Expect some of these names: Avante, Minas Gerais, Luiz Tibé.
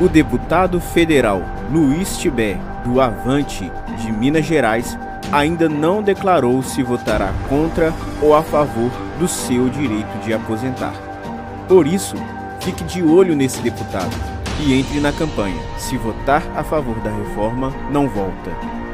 O deputado federal Luiz Tibé, do Avante de Minas Gerais, ainda não declarou se votará contra ou a favor do seu direito de aposentar. Por isso, fique de olho nesse deputado e entre na campanha. Se votar a favor da reforma, não volta.